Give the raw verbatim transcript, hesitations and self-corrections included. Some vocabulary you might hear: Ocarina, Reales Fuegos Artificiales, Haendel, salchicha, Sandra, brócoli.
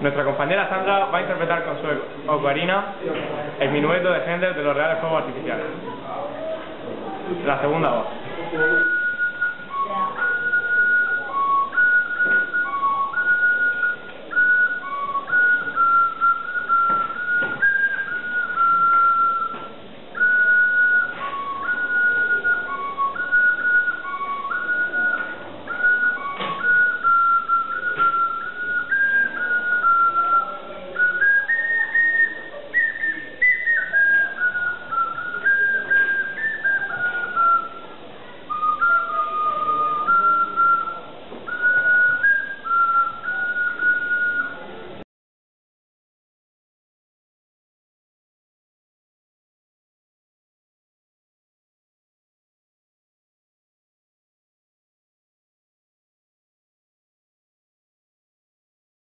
Nuestra compañera Sandra va a interpretar con su ocarina el minueto de Haendel de los Reales Fuegos Artificiales. La segunda voz.